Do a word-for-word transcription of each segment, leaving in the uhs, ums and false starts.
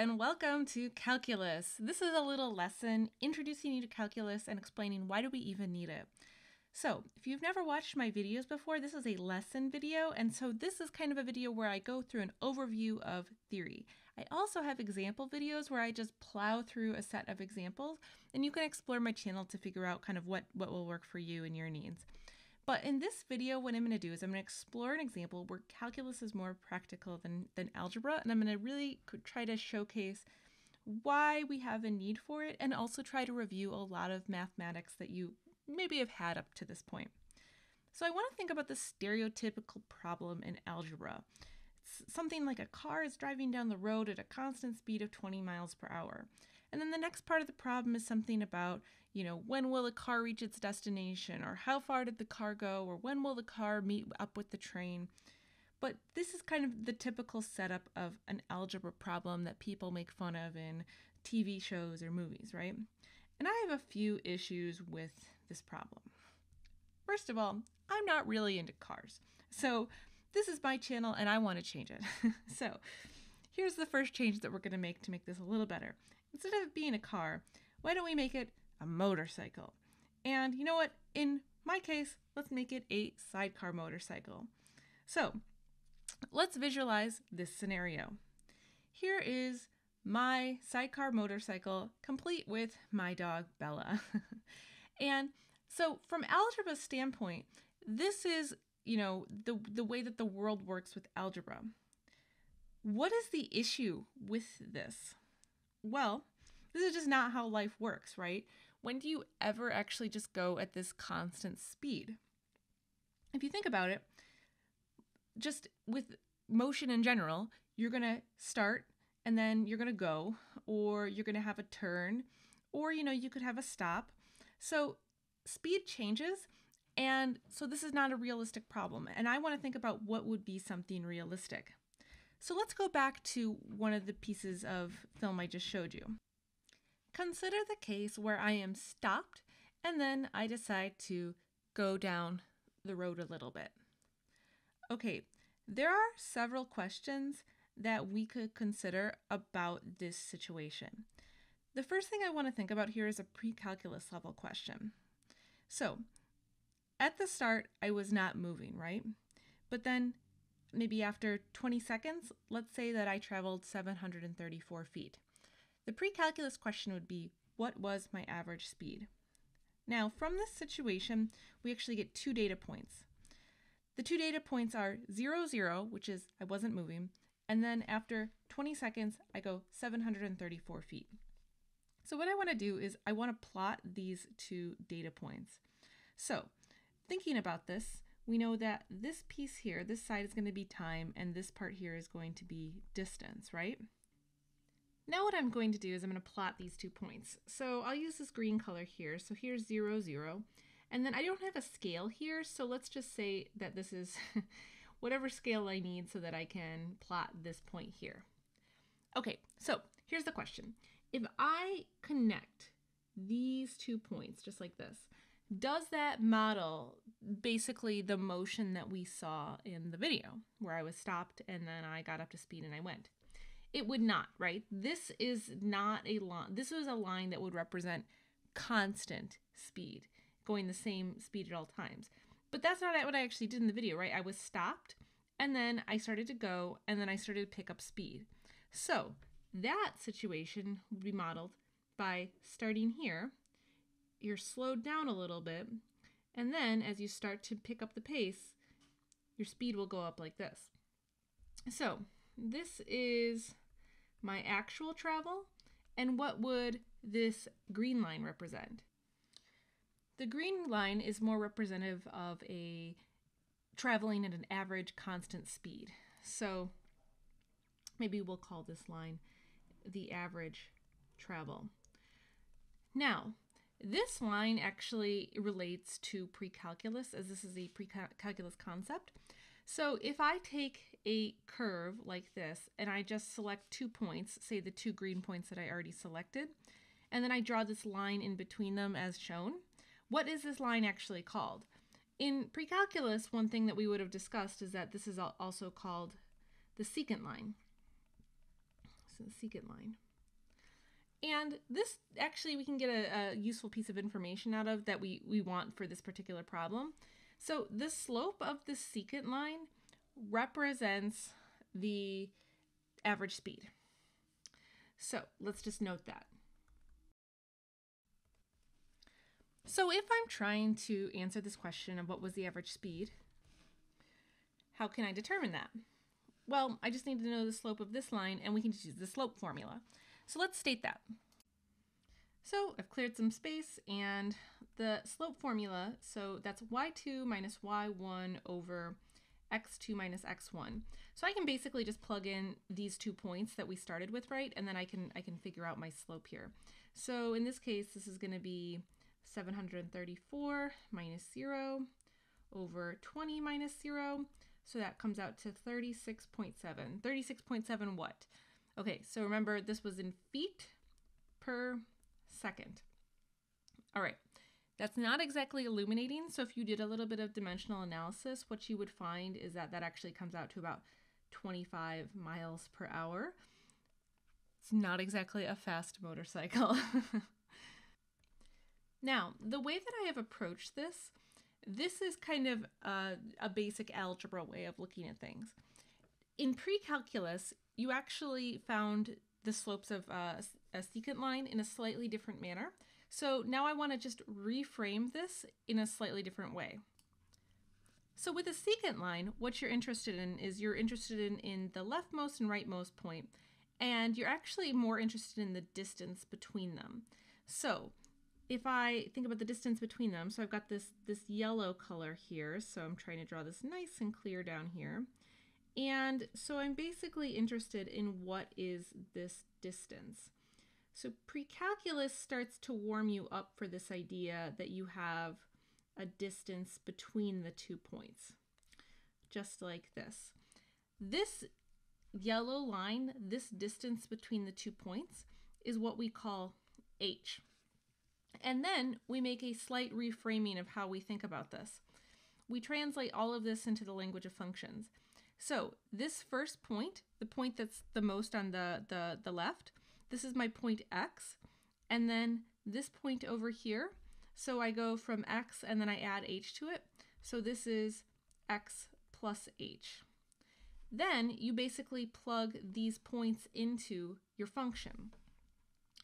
and welcome to calculus. This is a little lesson introducing you to calculus and explaining why do we even need it. So if you've never watched my videos before, this is a lesson video, and so this is kind of a video where I go through an overview of theory. I also have example videos where I just plow through a set of examples, and you can explore my channel to figure out kind of what, what will work for you and your needs. But in this video, what I'm going to do is I'm going to explore an example where calculus is more practical than, than algebra, and I'm going to really try to showcase why we have a need for it and also try to review a lot of mathematics that you maybe have had up to this point. So I want to think about the stereotypical problem in algebra. It's something like a car is driving down the road at a constant speed of twenty miles per hour. And then the next part of the problem is something about, you know, when will a car reach its destination, or how far did the car go, or when will the car meet up with the train? But this is kind of the typical setup of an algebra problem that people make fun of in T V shows or movies, right? And I have a few issues with this problem. First of all, I'm not really into cars. So this is my channel and I want to change it. So here's the first change that we're going to make to make this a little better. Instead of it being a car, why don't we make it a motorcycle? And you know what? In my case, let's make it a sidecar motorcycle. So let's visualize this scenario. Here is my sidecar motorcycle complete with my dog, Bella. And so from algebra's standpoint, this is, you know, the, the way that the world works with algebra. What is the issue with this? Well, this is just not how life works, right? When do you ever actually just go at this constant speed? If you think about it, just with motion in general, you're going to start and then you're going to go, or you're going to have a turn, or, you know, you could have a stop. So speed changes. And so this is not a realistic problem. And I want to think about what would be something realistic. So let's go back to one of the pieces of film I just showed you. Consider the case where I am stopped and then I decide to go down the road a little bit. Okay, there are several questions that we could consider about this situation. The first thing I want to think about here is a pre-calculus level question. So at the start, I was not moving, right? But then maybe after twenty seconds, let's say that I traveled seven hundred thirty-four feet. The pre-calculus question would be, what was my average speed? Now, from this situation, we actually get two data points. The two data points are zero, zero, which is I wasn't moving, and then after twenty seconds, I go seven hundred thirty-four feet. So what I want to do is I want to plot these two data points. So thinking about this, we know that this piece here, this side is going to be time, and this part here is going to be distance, right? Now what I'm going to do is I'm going to plot these two points. So I'll use this green color here. So here's zero, zero. And then I don't have a scale here. So let's just say that this is whatever scale I need so that I can plot this point here. Okay, so here's the question. If I connect these two points just like this, does that model basically the motion that we saw in the video where I was stopped and then I got up to speed and I went? It would not, right? This is not a line. This was a line that would represent constant speed, going the same speed at all times. But that's not what I actually did in the video, right? I was stopped and then I started to go and then I started to pick up speed. So that situation would be modeled by starting here. You're slowed down a little bit, and then as you start to pick up the pace, your speed will go up like this. So this is my actual travel, and what would this green line represent? The green line is more representative of a traveling at an average constant speed. So maybe we'll call this line the average travel. Now, this line actually relates to pre-calculus, as this is a pre-calculus concept. So if I take a curve like this and I just select two points, say the two green points that I already selected, and then I draw this line in between them as shown, what is this line actually called? In pre-calculus, one thing that we would have discussed is that this is also called the secant line. since Seekitline. And this, actually, we can get a, a useful piece of information out of that we, we want for this particular problem. So the slope of the secant line represents the average speed. So let's just note that. So if I'm trying to answer this question of what was the average speed, how can I determine that? Well, I just need to know the slope of this line, and we can just use the slope formula. So let's state that. So I've cleared some space, and the slope formula, so that's y two minus y one over x two minus x one. So I can basically just plug in these two points that we started with, right? And then I can, I can figure out my slope here. So in this case, this is going to be seven hundred thirty-four minus zero over twenty minus zero. So that comes out to thirty-six point seven. thirty-six point seven what? Okay, so remember this was in feet per second. All right, that's not exactly illuminating. So if you did a little bit of dimensional analysis, what you would find is that that actually comes out to about twenty-five miles per hour. It's not exactly a fast motorcycle. Now, the way that I have approached this, this is kind of a, a basic algebra way of looking at things. In pre-calculus, you actually found the slopes of uh, a secant line in a slightly different manner. So now I want to just reframe this in a slightly different way. So with a secant line, what you're interested in is you're interested in, in the leftmost and rightmost point, and you're actually more interested in the distance between them. So if I think about the distance between them, so I've got this, this yellow color here, so I'm trying to draw this nice and clear down here. And so I'm basically interested in what is this distance. So pre-calculus starts to warm you up for this idea that you have a distance between the two points, just like this. This yellow line, this distance between the two points, is what we call h. And then we make a slight reframing of how we think about this. We translate all of this into the language of functions. So this first point, the point that's the most on the, the, the left, this is my point x, and then this point over here. So I go from x and then I add h to it. So this is x plus h. Then you basically plug these points into your function.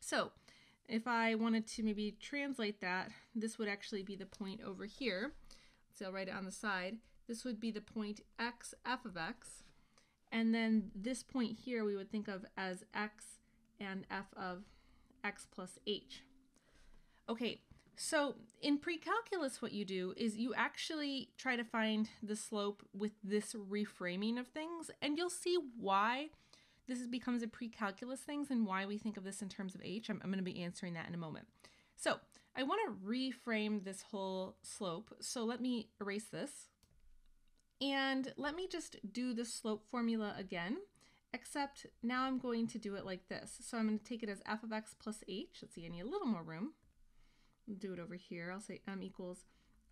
So if I wanted to maybe translate that, this would actually be the point over here. So I'll write it on the side. This would be the point x, f of x, and then this point here we would think of as x and f of x plus h. Okay, so in pre-calculus what you do is you actually try to find the slope with this reframing of things, and you'll see why this becomes a pre-calculus thing and why we think of this in terms of h. I'm, I'm going to be answering that in a moment. So I want to reframe this whole slope, so let me erase this. And let me just do the slope formula again, except now I'm going to do it like this. So I'm going to take it as f of x plus h. Let's see, I need a little more room. I'll do it over here. I'll say m equals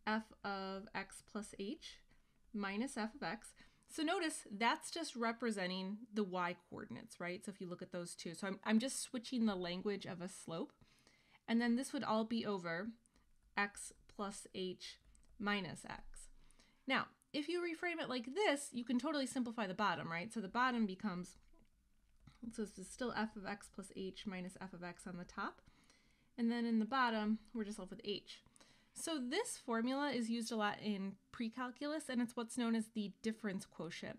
f of x plus h minus f of x. So notice that's just representing the y coordinates, right? So if you look at those two. So I'm, I'm just switching the language of a slope. And then this would all be over x plus h minus x. Now, if you reframe it like this, you can totally simplify the bottom, right? So the bottom becomes, so this is still f of x plus h minus f of x on the top. And then in the bottom, we're just left with h. So this formula is used a lot in pre-calculus, and it's what's known as the difference quotient.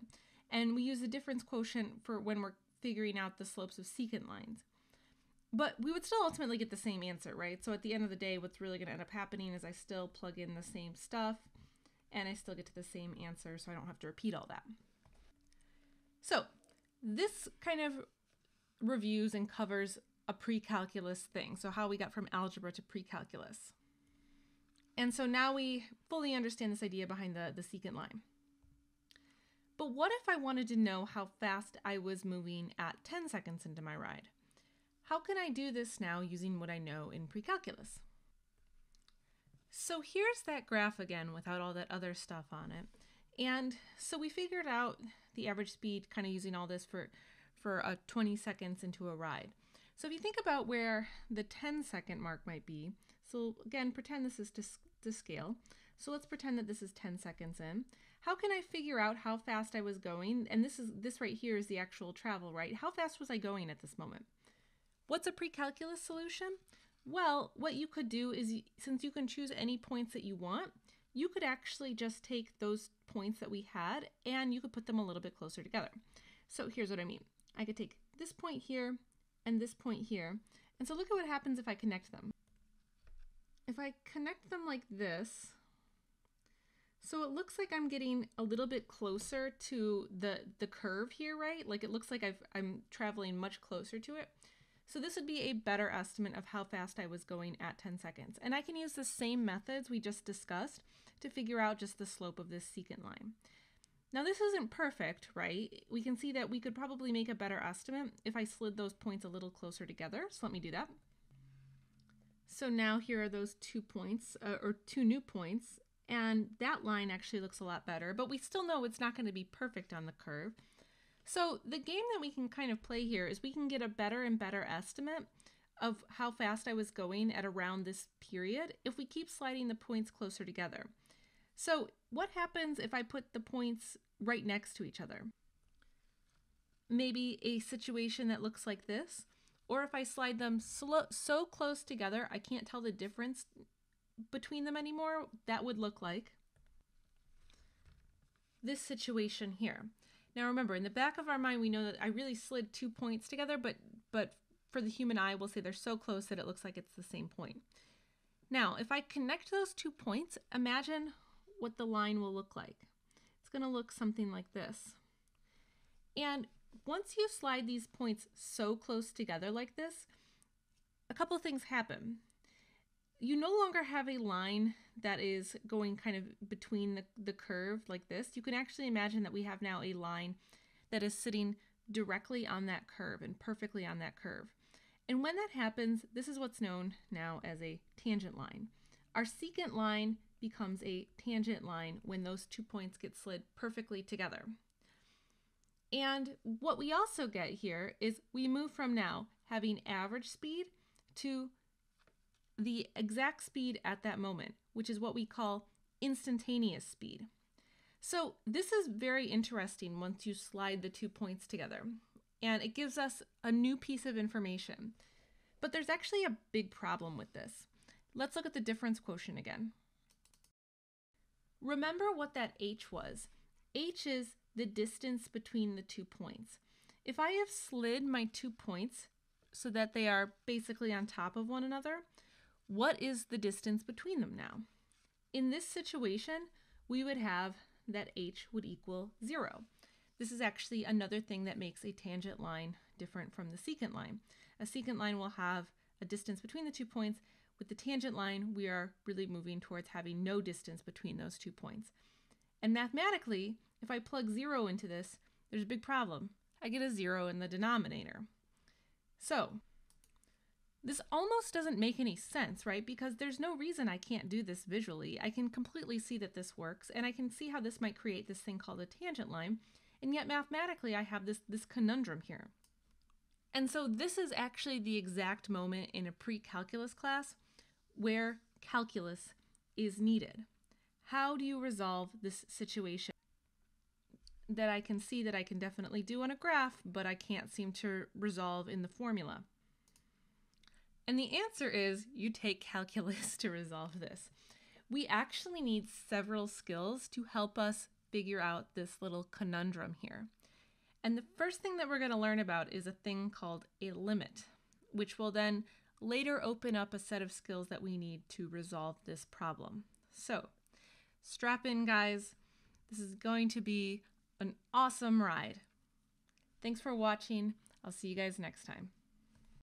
And we use the difference quotient for when we're figuring out the slopes of secant lines. But we would still ultimately get the same answer, right? So at the end of the day, what's really going to end up happening is I still plug in the same stuff, and I still get to the same answer, so I don't have to repeat all that. So this kind of reviews and covers a pre-calculus thing, so how we got from algebra to pre-calculus. And so now we fully understand this idea behind the, the secant line. But what if I wanted to know how fast I was moving at ten seconds into my ride? How can I do this now using what I know in pre-calculus? So here's that graph again without all that other stuff on it. And so we figured out the average speed kind of using all this for, for uh, twenty seconds into a ride. So if you think about where the ten second mark might be, so again, pretend this is to, to scale. So let's pretend that this is ten seconds in. How can I figure out how fast I was going? And this is this right here is the actual travel, right? How fast was I going at this moment? What's a pre-calculus solution? Well, what you could do is, since you can choose any points that you want, you could actually just take those points that we had and you could put them a little bit closer together. So here's what I mean. I could take this point here and this point here. And so look at what happens if I connect them. If I connect them like this, so it looks like I'm getting a little bit closer to the, the curve here, right? Like it looks like I've, I'm traveling much closer to it. So this would be a better estimate of how fast I was going at ten seconds. And I can use the same methods we just discussed to figure out just the slope of this secant line. Now this isn't perfect, right? We can see that we could probably make a better estimate if I slid those points a little closer together. So let me do that. So now here are those two points, uh, or two new points, and that line actually looks a lot better, but we still know it's not going to be perfect on the curve. So the game that we can kind of play here is we can get a better and better estimate of how fast I was going at around this period if we keep sliding the points closer together. So what happens if I put the points right next to each other? Maybe a situation that looks like this, or if I slide them so, so close together I can't tell the difference between them anymore, that would look like this situation here. Now remember, in the back of our mind, we know that I really slid two points together, but, but for the human eye, we'll say they're so close that it looks like it's the same point. Now, if I connect those two points, imagine what the line will look like. It's gonna look something like this. And once you slide these points so close together like this, a couple things happen. You no longer have a line that is going kind of between the, the curve like this. You can actually imagine that we have now a line that is sitting directly on that curve and perfectly on that curve. And when that happens, this is what's known now as a tangent line. Our secant line becomes a tangent line when those two points get slid perfectly together. And what we also get here is we move from now having average speed to the exact speed at that moment, which is what we call instantaneous speed. So this is very interesting once you slide the two points together, and it gives us a new piece of information. But there's actually a big problem with this. Let's look at the difference quotient again. Remember what that h was. H is the distance between the two points. If I have slid my two points so that they are basically on top of one another, what is the distance between them now? In this situation, we would have that h would equal zero. This is actually another thing that makes a tangent line different from the secant line. A secant line will have a distance between the two points. With the tangent line, we are really moving towards having no distance between those two points. And mathematically, if I plug zero into this, there's a big problem. I get a zero in the denominator. So this almost doesn't make any sense, right? Because there's no reason I can't do this visually. I can completely see that this works, and I can see how this might create this thing called a tangent line. And yet mathematically, I have this, this conundrum here. And so this is actually the exact moment in a pre-calculus class where calculus is needed. How do you resolve this situation that I can see that I can definitely do on a graph, but I can't seem to resolve in the formula? And the answer is you take calculus to resolve this. We actually need several skills to help us figure out this little conundrum here. And the first thing that we're going to learn about is a thing called a limit, which will then later open up a set of skills that we need to resolve this problem. So strap in, guys. This is going to be an awesome ride. Thanks for watching. I'll see you guys next time.